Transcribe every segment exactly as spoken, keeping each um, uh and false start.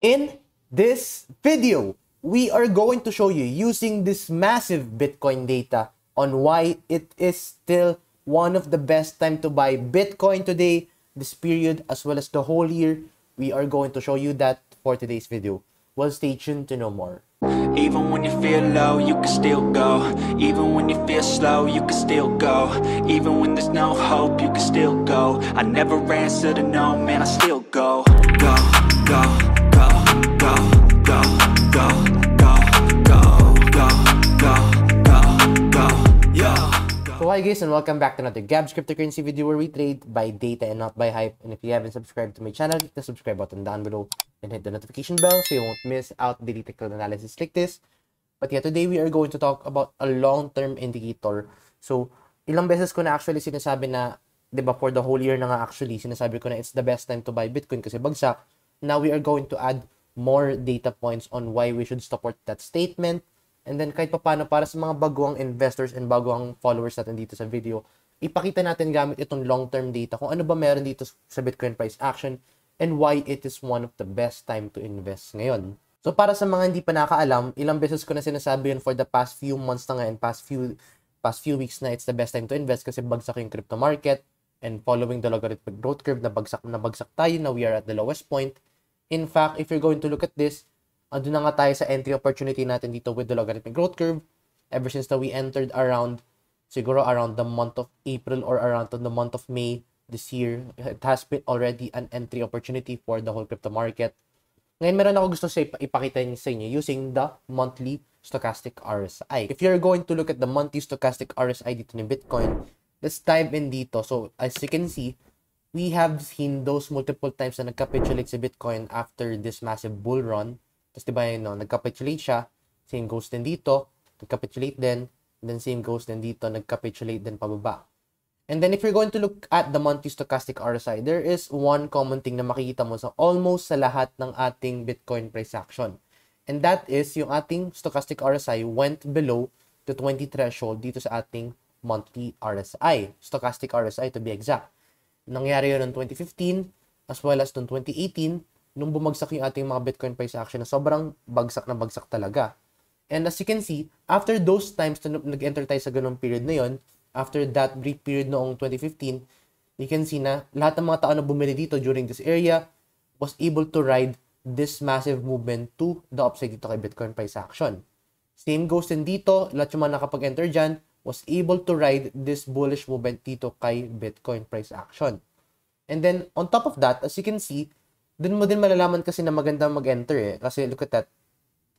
In this video, we are going to show you using this massive Bitcoin data on why it is still one of the best time to buy Bitcoin today, this period, as well as the whole year. We are going to show you that for today's video. Well, stay tuned to know more. Even when you feel low, you can still go. Even when you feel slow, you can still go. Even when there's no hope, you can still go. I never answer to no, man, I still go. Go, go, go, go, go, go, go, go, go, go, go, go, yo. So hi guys, and welcome back to another Gab's Cryptocurrency video where we trade by data and not by hype. And if you haven't subscribed to my channel, hit the subscribe button down below and hit the notification bell so you won't miss out daily technical analysis like this. But yeah, today we are going to talk about a long-term indicator. So, ilang beses ko na actually sinasabi na, di ba, for the whole year na nga actually, sinasabi ko na it's the best time to buy Bitcoin kasi bagsak. Now we are going to add more data points on why we should support that statement. And then kahit paano para sa mga baguang investors and baguang followers natin dito sa video, ipakita natin gamit itong long-term data kung ano ba meron dito sa Bitcoin price action and why it is one of the best time to invest ngayon. So para sa mga hindi pa nakakaalam, ilang beses ko na sinasabi yun for the past few months na nga and past few, past few weeks na it's the best time to invest kasi bagsak yung crypto market and following the logarithmic growth curve na bagsak na bagsak tayo na we are at the lowest point. In fact, if you're going to look at this, andun na nga tayo sa entry opportunity natin dito with the logarithmic growth curve ever since that we entered around, siguro around the month of April or around the month of May. This year, it has been already an entry opportunity for the whole crypto market. Ngayon, meron ako gusto sa ipakita sa inyo using the monthly stochastic R S I. If you're going to look at the monthly stochastic R S I dito ni Bitcoin, let's dive in dito. So, as you can see, we have seen those multiple times na nagcapitulate si Bitcoin after this massive bull run. Tapos, diba yun, no? Nagcapitulate siya. Same goes din dito. Nagcapitulate din. Then, same goes din dito. Nagcapitulate din pababa. And then, if you're going to look at the monthly stochastic R S I, there is one common thing na makikita mo sa almost sa lahat ng ating Bitcoin price action. And that is yung ating stochastic R S I went below the twenty threshold dito sa ating monthly R S I. Stochastic R S I to be exact. Nangyari yun noong twenty fifteen as well as noong twenty eighteen nung bumagsak yung ating mga Bitcoin price action na sobrang bagsak na bagsak talaga. And as you can see, after those times na nag-enter tayo sa ganung period na yun, after that brief period noong twenty fifteen, you can see na lahat ng mga tao na bumili dito during this area was able to ride this massive movement to the upside dito kay Bitcoin price action. Same goes din dito, lahat yung mga nakapag-enter dyan was able to ride this bullish movement dito kay Bitcoin price action. And then, on top of that, as you can see, dun mo din malalaman kasi na maganda mag-enter eh. Kasi look at that,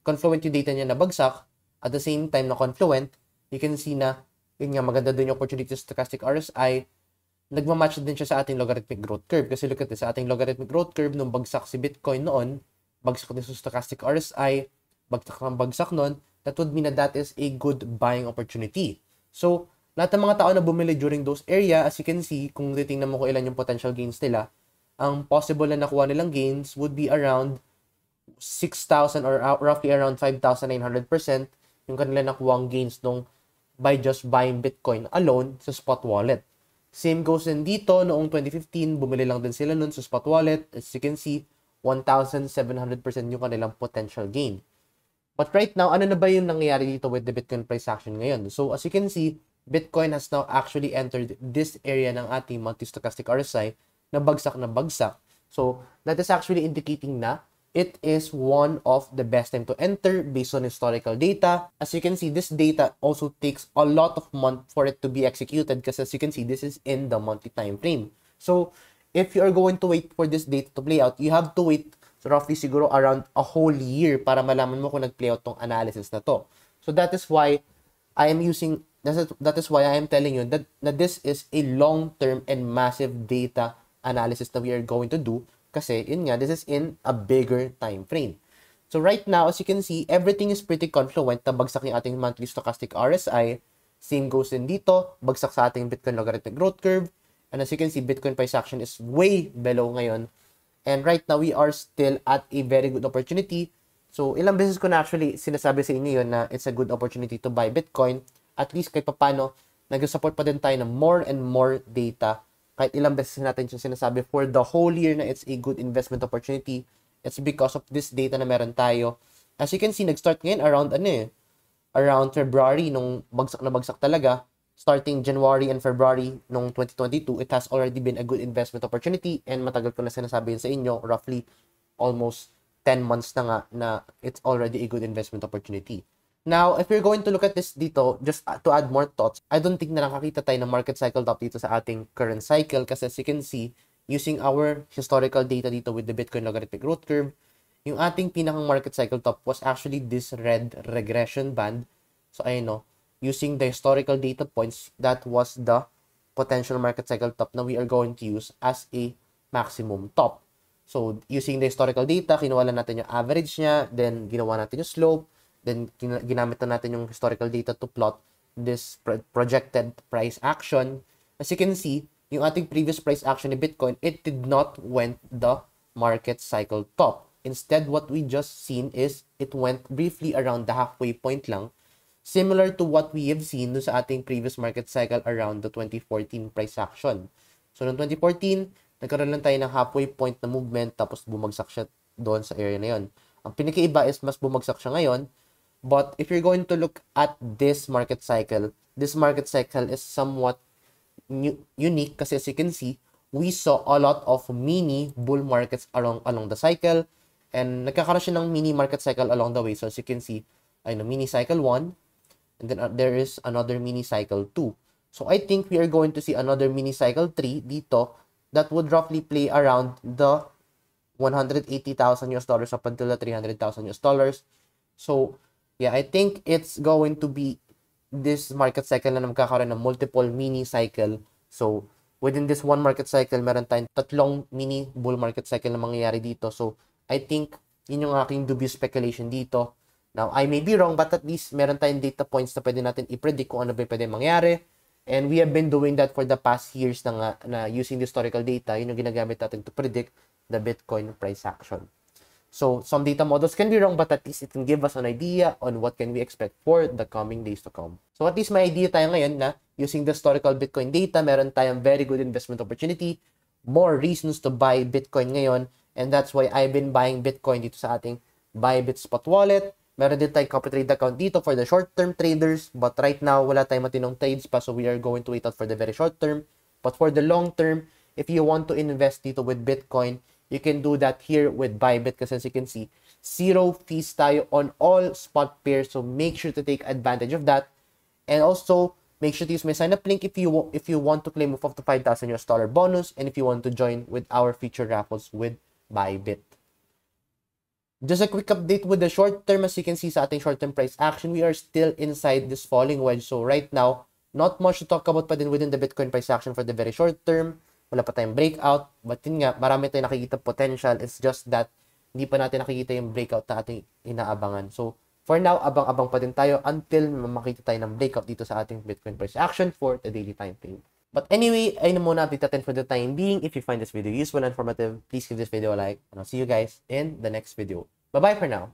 confluent yung data niya na bagsak, at the same time na confluent, you can see na yun nga, maganda din yung opportunity sa stochastic R S I. Nagmamatch din siya sa ating logarithmic growth curve. Kasi look at this, sa ating logarithmic growth curve, nung bagsak si Bitcoin noon, bagsak din sa stochastic R S I, bagsak ng bagsak noon, that would mean that that is a good buying opportunity. So, lahat ng mga tao na bumili during those area, as you can see, kung titingnan mo kung ilan yung potential gains nila, ang possible na nakuha nilang gains would be around six thousand or roughly around five thousand nine hundred percent yung kanila nakuha ang gains nung by just buying Bitcoin alone sa spot wallet. Same goes din dito, noong twenty fifteen, bumili lang din sila nun sa spot wallet. As you can see, one thousand seven hundred percent yung kanilang potential gain. But right now, ano na ba yung nangyayari dito with the Bitcoin price action ngayon? So as you can see, Bitcoin has now actually entered this area ng ating monthly stochastic R S I na bagsak na bagsak. So that is actually indicating na it is one of the best time to enter based on historical data. As you can see, this data also takes a lot of months for it to be executed because as you can see, this is in the monthly time frame. So, if you are going to wait for this data to play out, you have to wait roughly siguro around a whole year para malaman mo kung nag-play out tong analysis na to. So, that is why I am using, that is why I am telling you that, that this is a long-term and massive data analysis that we are going to do. Kasi, yun nga, this is in a bigger time frame. So, right now, as you can see, everything is pretty confluent na bagsak yung ating monthly stochastic R S I. Same goes din dito, bagsak sa ating Bitcoin logarithmic growth curve. And as you can see, Bitcoin price action is way below ngayon. And right now, we are still at a very good opportunity. So, ilang beses ko na actually sinasabi sa inyo yun na it's a good opportunity to buy Bitcoin. At least kahit papano, nag-support pa din tayo ng more and more data. Kahit ilang beses natin siya sinasabi for the whole year na it's a good investment opportunity It's because of this data na meron tayo. As you can see, nag-start ngayon around ano eh, around February, nung bagsak na bagsak talaga. Starting January and February nung twenty twenty-two, it has already been a good investment opportunity, and matagal ko na sinasabi yun sa inyo, roughly almost ten months na nga na it's already a good investment opportunity. Now, if we're going to look at this dito, just to add more thoughts, I don't think na nakakita tayo ng market cycle top dito sa ating current cycle kasi as you can see, using our historical data dito with the Bitcoin logarithmic growth curve, yung ating pinakang market cycle top was actually this red regression band. So, ayun no, using the historical data points, that was the potential market cycle top na we are going to use as a maximum top. So, using the historical data, kinuha lang natin yung average niya, then ginawa natin yung slope, then ginamit na natin yung historical data to plot this pro projected price action. As you can see, yung ating previous price action ni Bitcoin, it did not went the market cycle top. Instead, what we just seen is it went briefly around the halfway point lang, similar to what we have seen dun sa ating previous market cycle around the twenty fourteen price action. So, noong twenty fourteen, nagkaroon lang tayo ng halfway point na movement tapos bumagsak siya doon sa area na yun. Ang pinakaiba is mas bumagsak siya ngayon. But if you're going to look at this market cycle, this market cycle is somewhat new, unique kasi as you can see, we saw a lot of mini bull markets along along the cycle, and nagkakaroon siya ng mini market cycle along the way. So as you can see, I know mini cycle one, and then uh, there is another mini cycle two. So I think we are going to see another mini cycle three dito that would roughly play around the one hundred eighty thousand US dollars up until the three hundred thousand US dollars. So yeah, I think it's going to be this market cycle na magkakaroon ng multiple mini cycle. So, within this one market cycle, meron tayong tatlong mini bull market cycle na mangyayari dito. So, I think yun yung aking dubious speculation dito. Now, I may be wrong, but at least meron tayong data points na pwede natin i-predict kung ano ba pwede mangyari. And we have been doing that for the past years na, nga, na using the historical data. Yun yung ginagamit natin to predict the Bitcoin price action. So, some data models can be wrong, but at least it can give us an idea on what can we expect for the coming days to come. So, at least may idea tayo ngayon na using the historical Bitcoin data, meron tayong very good investment opportunity, more reasons to buy Bitcoin ngayon, and that's why I've been buying Bitcoin dito sa ating Bybit Spot Wallet. Meron din tayong copy trade account dito for the short-term traders, but right now, wala tayong matinong trades pa, so we are going to wait out for the very short-term. But for the long-term, if you want to invest dito with Bitcoin, you can do that here with Bybit because as you can see, zero fees tayo on all spot pairs. So make sure to take advantage of that. And also, make sure to use my sign-up link if you, if you want to claim a up to five thousand US dollar bonus and if you want to join with our future raffles with Bybit. Just a quick update with the short term. As you can see sa ating short-term price action, we are still inside this falling wedge. So right now, not much to talk about pa din within the Bitcoin price action for the very short term. Wala pa tayong breakout, but yun nga, marami tayong nakikita potential. It's just that hindi pa natin nakikita yung breakout na ating inaabangan. So, for now, abang-abang pa din tayo until makita tayo ng breakout dito sa ating Bitcoin price action for the daily time frame. But anyway, ayun na muna update natin for the time being. If you find this video useful and informative, please give this video a like, and I'll see you guys in the next video. Bye-bye for now!